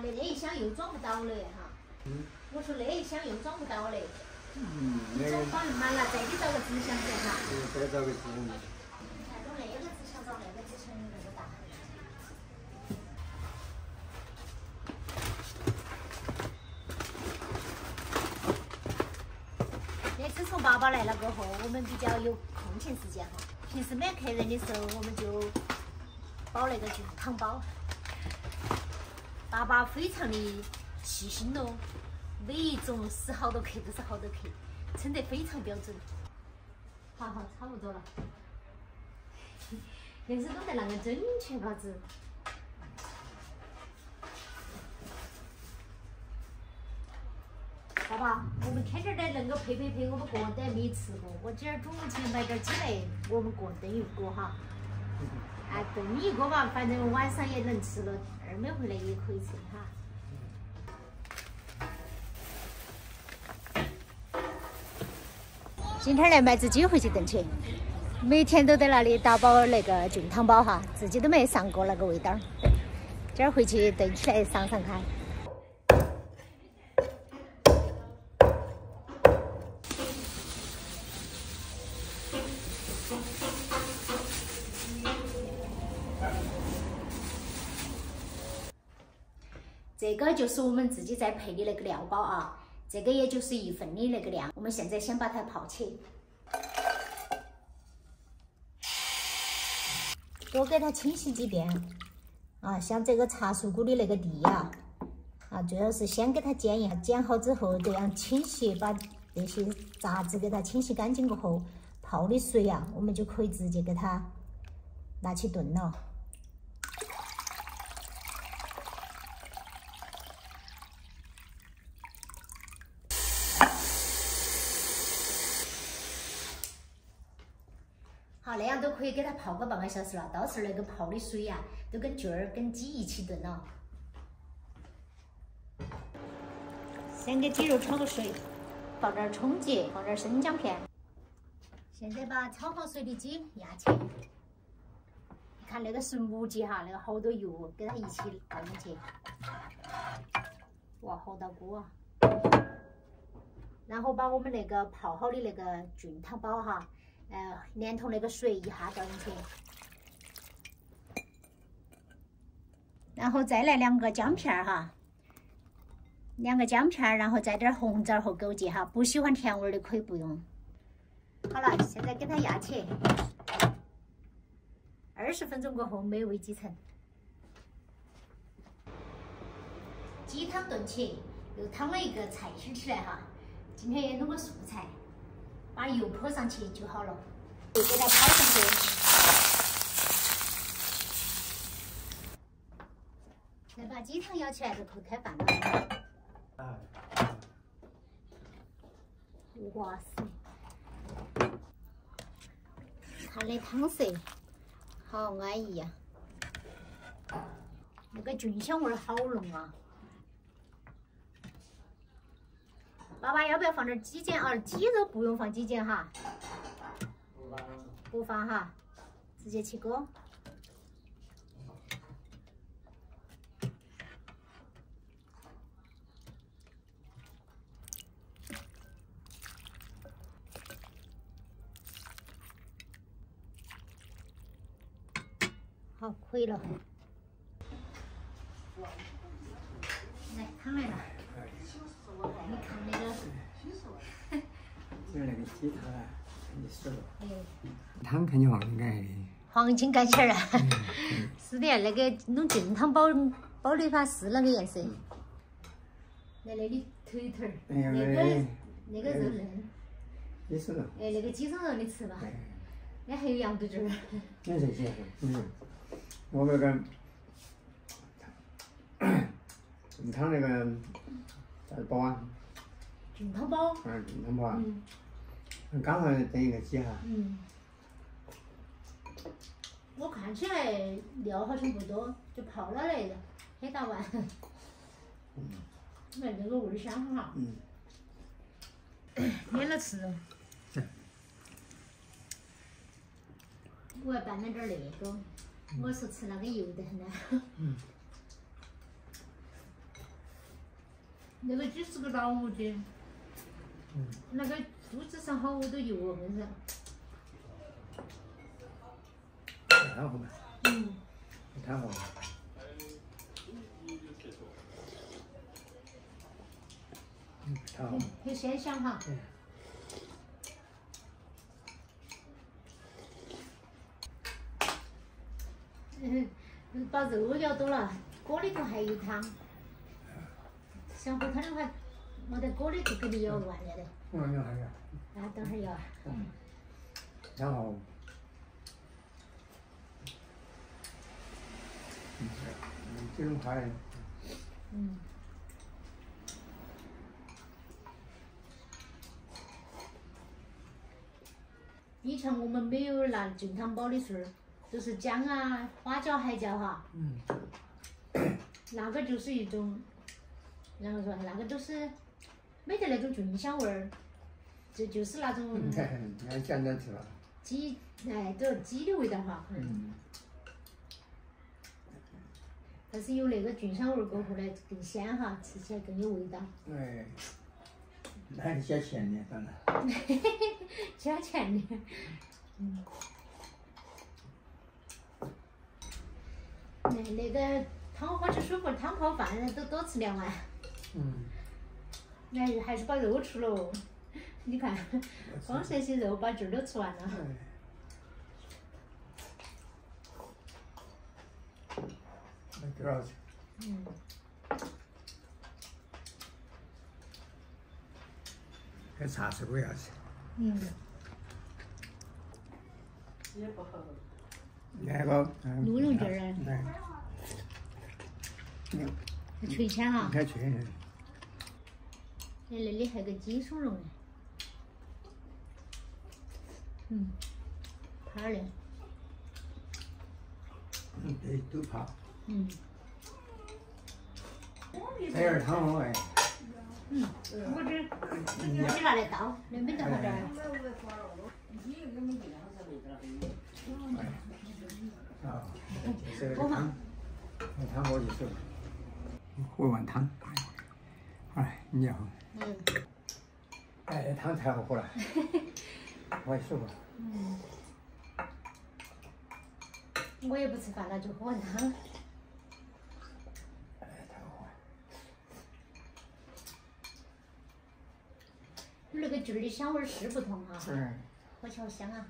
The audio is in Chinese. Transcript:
那一箱又装不到了哈。嗯。我说那一箱又装不到了。嗯。那个。装满了，再给找个纸箱子哈。再找个纸箱子。你看，从那个纸箱到那个纸箱有那么大。那自从爸爸来了过后，我们比较有空闲时间哈。平时没客人的时候，我们就包那个菌汤包。 爸爸非常的细心哦，每一种死好多克都是好多克，称得非常标准。好好，差不多了。硬是都在那个准确嘎子。爸爸，我们天天在恁个配，我们个人都没吃过。我今儿中午去买点鸡来，我们个人炖一锅哈。啊，炖一锅吧，反正晚上也能吃了。 二妹回来也可以吃哈。今天来买只鸡回去炖去，每天都在那里打包那个菌汤包哈，自己都没尝过那个味道，今儿回去炖起来尝尝看。 这个就是我们自己在配的那个料包啊，这个也就是一份的那个量。我们现在先把它泡起，多给它清洗几遍啊。像这个茶树菇的那个蒂呀，啊，主要是先给它剪一下，剪好之后这样清洗，把这些杂质给它清洗干净过后，泡的水呀，我们就可以直接给它拿去炖了。 好，那样都可以给它泡个半个小时了。到时候那个泡的水呀、都跟菌儿、跟鸡一起炖了。先给鸡肉焯个水，放点葱节，放点生姜片。现在把焯好水的鸡压起。你看那个是母鸡哈，那个好多油，给它一起倒进去。哇，好大锅啊！然后把我们那个泡好的那个菌汤包哈。 连同那个水一下倒进去，然后再来两个姜片儿哈，两个姜片儿，然后再点红枣和枸杞哈。不喜欢甜味的可以不用。好了，现在给它压起，20分钟过后美味即成。鸡汤炖起，又烫了一个菜心起来哈。今天也弄个素菜。 把油泼上去就好了，就给它泡上去。再把鸡汤舀起来就可以开饭了。哇塞，看那汤色，好安逸呀！那个菌香味好浓啊！爸爸，要不要放点鸡腱啊？鸡肉不用放鸡腱哈，不放哈，直接起锅。好，可以了。来，汤来了。 你看那个，就是那个鸡汤啊，你说了，汤看起黄金盖的，黄金盖起来了，是的，那个弄菌汤包的话是那个颜色。那那里腿，那个肉嫩，你说了，哎，那个鸡胸肉你吃吧，那还有羊肚卷儿，那是鸡，我那个菌汤那个。 包啊，菌汤包。嗯，菌汤包啊。嗯。刚好炖一个鸡哈。嗯。我看起来料好像不多，就泡了来着，很大碗。嗯。你看这个味儿香哈。嗯。免了吃。我还拌了点那个，我说吃那个油的很呢。嗯。那个几十个老母鸡，那个肚子上好多油哦，硬是。干活嘛。干活。干活。很鲜香哈。 把肉料多了，锅里头还有汤。想喝汤的话，我在锅里头给你舀完了的。要。啊，等会儿要。然后，这种菜。以前我们没有拿菌汤包的时候。 就是姜啊、花椒、海椒哈，那个就是一种，然后说那个都是没得那种菌香味儿，就是那种。要简单吃吧。鸡，哎，这鸡的味道哈。但是有那个菌香味儿过后呢，更鲜哈，吃起来更有味道。哎，那你加钱的，当然。加钱的，那个汤喝起舒服，汤泡饭都多吃两碗。哎，还是把肉吃了，你看，光这些肉把劲儿都吃完了。那多少钱？还茶水味要去。也不好。 那个鹿茸卷儿，脆签哈，太脆了。那那里还有个鸡松茸呢，泡的。对，都泡。这儿汤好哎。我这拿来刀，那没得好点儿。 喝碗汤，哎，你好。哎，汤太好喝了，我也舒服。我也不吃饭了，就喝碗汤。哎，太好喝了。那个菌的香味是不同啊。喝起好香啊。